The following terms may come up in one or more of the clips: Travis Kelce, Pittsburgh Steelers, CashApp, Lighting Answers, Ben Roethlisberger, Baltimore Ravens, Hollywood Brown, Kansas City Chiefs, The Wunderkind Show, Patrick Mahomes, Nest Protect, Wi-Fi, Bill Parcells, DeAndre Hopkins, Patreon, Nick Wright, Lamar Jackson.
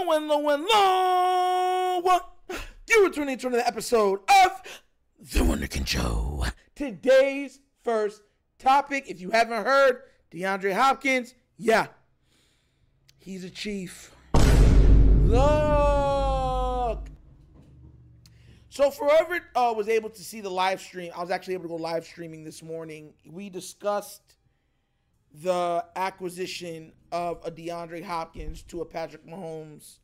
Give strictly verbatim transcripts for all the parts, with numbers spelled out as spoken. low and low and low. You are tuning into another episode of The Wunderkind Show. Today's first topic, if you haven't heard, DeAndre Hopkins, yeah, he's a Chief. Look. So forever uh, was able to see the live stream. I was actually able to go live streaming this morning. We discussed the acquisition of a DeAndre Hopkins to a Patrick Mahomes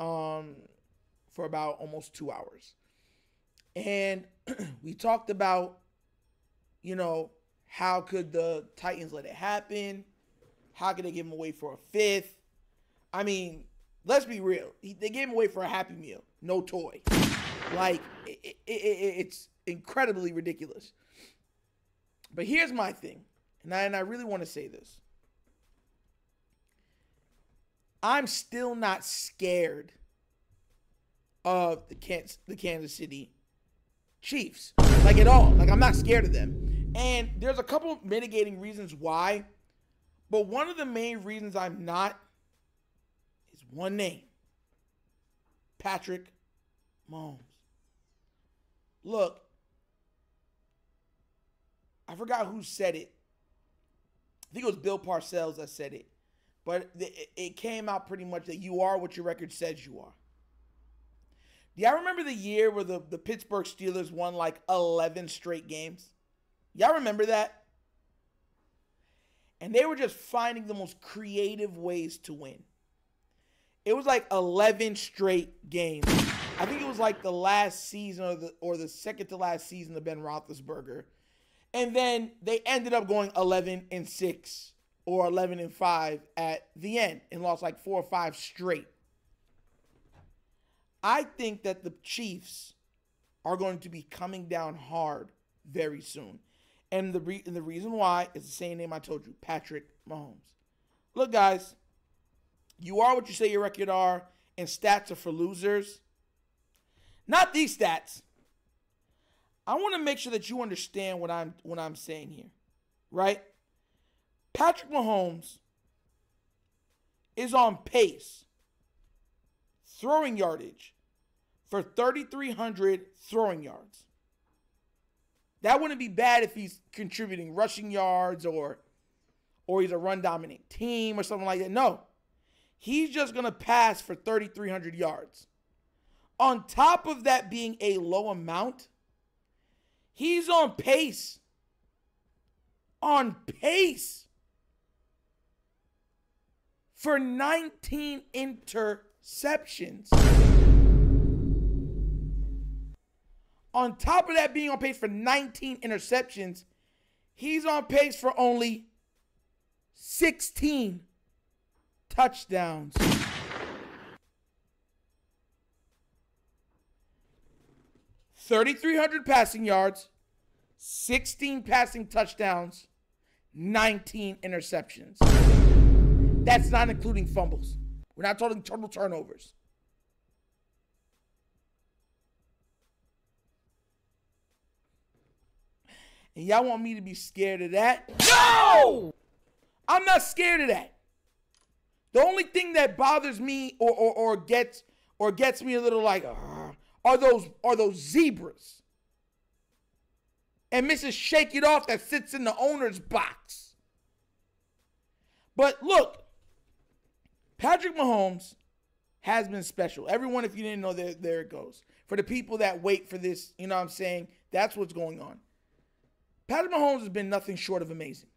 um, for about almost two hours. And we talked about, you know, how could the Titans let it happen? How could they give him away for a fifth? I mean, let's be real. He, they gave him away for a Happy Meal, no toy. Like, it, it, it, it's incredibly ridiculous. But here's my thing. And I, and I really want to say this. I'm still not scared of the Kansas, the Kansas City Chiefs. Like, at all. Like, I'm not scared of them. And there's a couple of mitigating reasons why. But one of the main reasons I'm not is one name. Patrick Mahomes. Look. I forgot who said it. I think it was Bill Parcells that said it. But it came out pretty much that you are what your record says you are. Yeah, I remember the year where the, the Pittsburgh Steelers won like eleven straight games. Y'all remember that? And they were just finding the most creative ways to win. It was like eleven straight games. I think it was like the last season or the, or the second to last season of Ben Roethlisberger. And then they ended up going eleven and six or eleven and five at the end and lost like four or five straight. I think that the Chiefs are going to be coming down hard very soon. And the, re and the reason why is the same name I told you, Patrick Mahomes. Look, guys, you are what you say your record are, and stats are for losers. Not these stats. I want to make sure that you understand what I'm what I'm saying here, right? Patrick Mahomes is on pace, throwing yardage, for thirty-three hundred throwing yards. That wouldn't be bad if he's contributing rushing yards or, or he's a run-dominant team or something like that. No, he's just going to pass for thirty-three hundred yards. On top of that being a low amount, he's on pace. On pace. For nineteen interceptions. On top of that being on pace for nineteen interceptions, he's on pace for only sixteen touchdowns. thirty-three hundred passing yards, sixteen passing touchdowns, nineteen interceptions. That's not including fumbles. We're not talking total turnovers. And y'all want me to be scared of that? No! I'm not scared of that. The only thing that bothers me or, or, or, gets, or gets me a little like... Uh, Are those, are those zebras? And Missus Shake It Off that sits in the owner's box. But look, Patrick Mahomes has been special. Everyone, if you didn't know, there, there it goes. For the people that wait for this, you know what I'm saying? That's what's going on. Patrick Mahomes has been nothing short of amazing.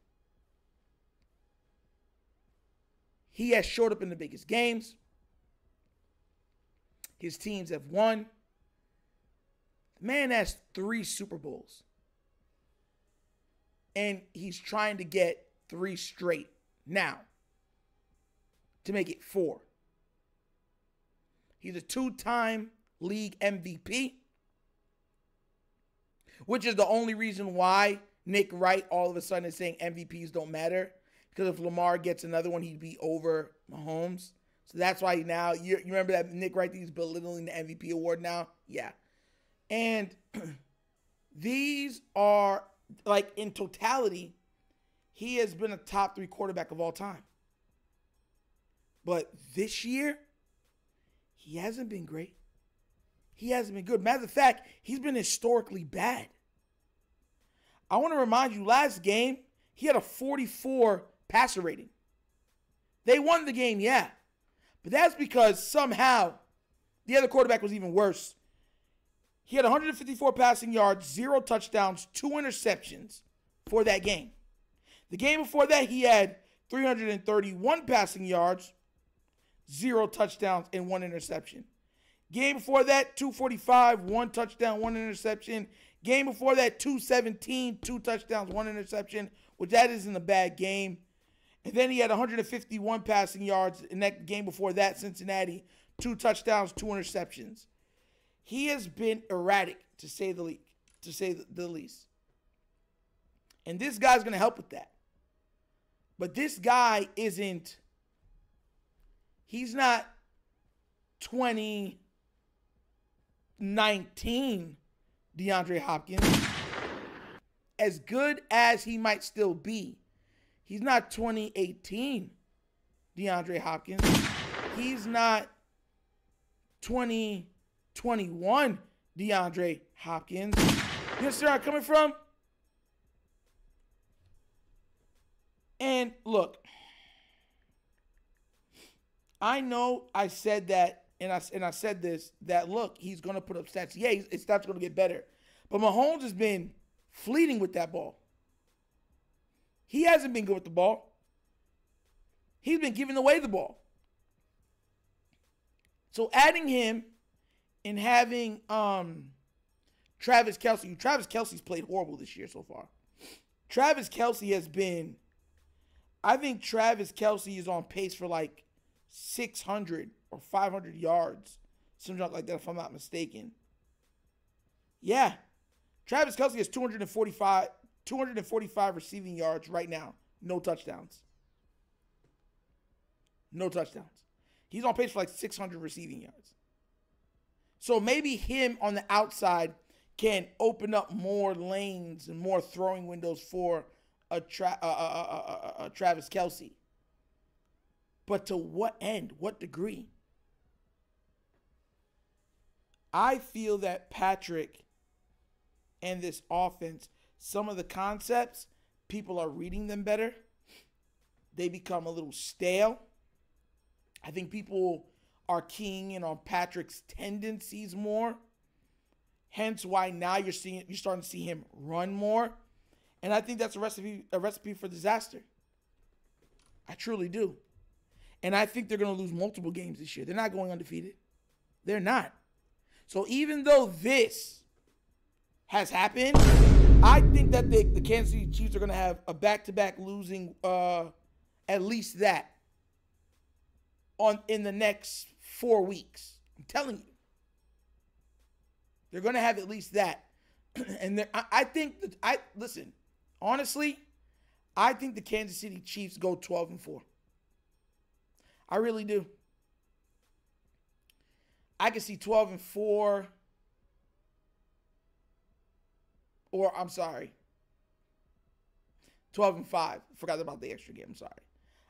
He has showed up in the biggest games. His teams have won. Man has three Super Bowls. And he's trying to get three straight now to make it four. He's a two-time league M V P, which is the only reason why Nick Wright all of a sudden is saying M V Ps don't matter, because if Lamar gets another one, he'd be over Mahomes. So that's why now, you remember that Nick Wright, he's belittling the M V P award now? Yeah. And these are, like, in totality, he has been a top three quarterback of all time. But this year, he hasn't been great. He hasn't been good. Matter of fact, he's been historically bad. I want to remind you, last game, he had a forty-four passer rating. They won the game, yeah. But that's because somehow the other quarterback was even worse. He had one hundred fifty-four passing yards, zero touchdowns, two interceptions for that game. The game before that, he had three hundred thirty-one passing yards, zero touchdowns, and one interception. Game before that, two forty-five, one touchdown, one interception. Game before that, two seventeen, two touchdowns, one interception, which that isn't a bad game. And then he had one hundred fifty-one passing yards in that game before that, Cincinnati, two touchdowns, two interceptions. He has been erratic, to say the least, to say the least. And this guy's going to help with that. But this guy isn't, he's not twenty nineteen DeAndre Hopkins. As good as he might still be, he's not twenty eighteen DeAndre Hopkins. He's not twenty twenty-one DeAndre Hopkins. You understand where I'm coming from? And look, I know I said that, and I, and I said this, that look, he's going to put up stats. Yeah, his stats going to get better. But Mahomes has been fleeting with that ball. He hasn't been good with the ball. He's been giving away the ball. So adding him and having um, Travis Kelce. Travis Kelce's played horrible this year so far. Travis Kelce has been, I think Travis Kelce is on pace for like six hundred or five hundred yards, something like that, if I'm not mistaken. Yeah, Travis Kelce has two hundred forty-five, two hundred forty-five receiving yards right now. No touchdowns. No touchdowns. He's on pace for like six hundred receiving yards. So maybe him on the outside can open up more lanes and more throwing windows for a, tra a, a, a, a, a Travis Kelce. But to what end? What degree? I feel that Patrick and this offense, some of the concepts, people are reading them better. They become a little stale. I think people are keying in on Patrick's tendencies more. Hence why now you're seeing you're starting to see him run more. And I think that's a recipe, a recipe for disaster. I truly do. And I think they're going to lose multiple games this year. They're not going undefeated. They're not. So even though this has happened, I think that they, the Kansas City Chiefs are going to have a back-to-back losing, uh, at least that, on in the next four weeks. I'm telling you. They're going to have at least that. And I, I think, that I listen, honestly, I think the Kansas City Chiefs go twelve and four. I really do. I can see twelve and four. Or, I'm sorry, twelve and five. Forgot about the extra game. I'm sorry.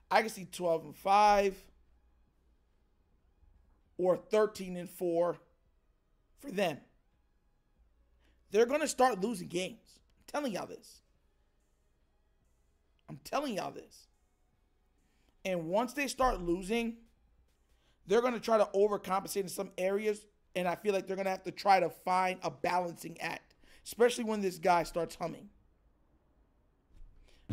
I can see twelve and five or thirteen and four for them. They're going to start losing games. I'm telling y'all this. I'm telling y'all this. And once they start losing, they're going to try to overcompensate in some areas. And I feel like they're going to have to try to find a balancing act, especially when this guy starts humming.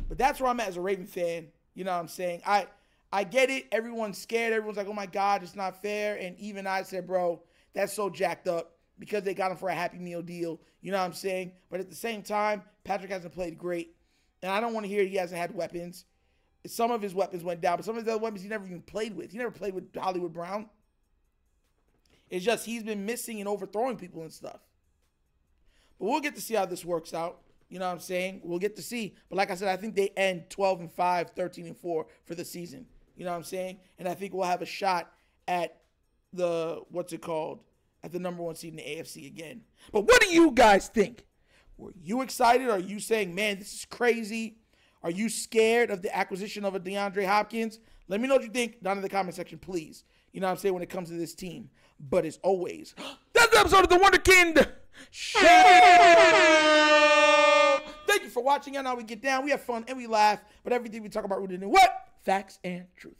But that's where I'm at as a Raven fan. You know what I'm saying? I I get it. Everyone's scared. Everyone's like, oh, my God, it's not fair. And even I said, bro, that's so jacked up because they got him for a Happy Meal deal. You know what I'm saying? But at the same time, Patrick hasn't played great. And I don't want to hear he hasn't had weapons. Some of his weapons went down, but some of his other weapons he never even played with. He never played with Hollywood Brown. It's just he's been missing and overthrowing people and stuff. But we'll get to see how this works out. You know what I'm saying? We'll get to see. But like I said, I think they end twelve and five, thirteen and four for the season. You know what I'm saying? And I think we'll have a shot at the, what's it called? At the number one seed in the A F C again. But what do you guys think? Were you excited? Are you saying, man, this is crazy? Are you scared of the acquisition of a DeAndre Hopkins? Let me know what you think down in the comment section, please. You know what I'm saying, when it comes to this team. But as always, that's the episode of The Wunderkind Show. Thank you for watching. I know we get down, we have fun, and we laugh. But everything we talk about rooted in what? Facts and truth.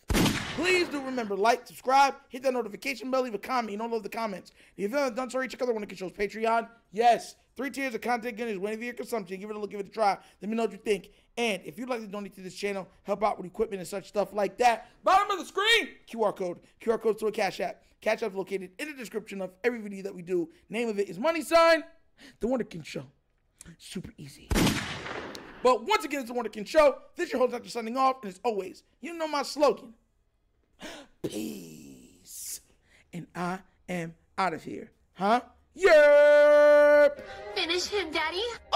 Please do remember, like, subscribe, hit that notification bell, leave a comment. You don't love the comments. If you haven't done so, check out The Wunderkind Show's Patreon. Yes, three tiers of content goodness waiting for your consumption. Give it a look, give it a try. Let me know what you think. And if you'd like to donate to this channel, help out with equipment and such stuff like that, bottom of the screen, Q R code. Q R code to a Cash App. Cash App located in the description of every video that we do. Name of it is Money Sign, The Wunderkind Show. Super easy. But once again, it's The Wunderkind Show. This is your host, Doctor Signing off. And as always, you know my slogan. Peace. And I am out of here. Huh? Yeah! Finish him, Daddy.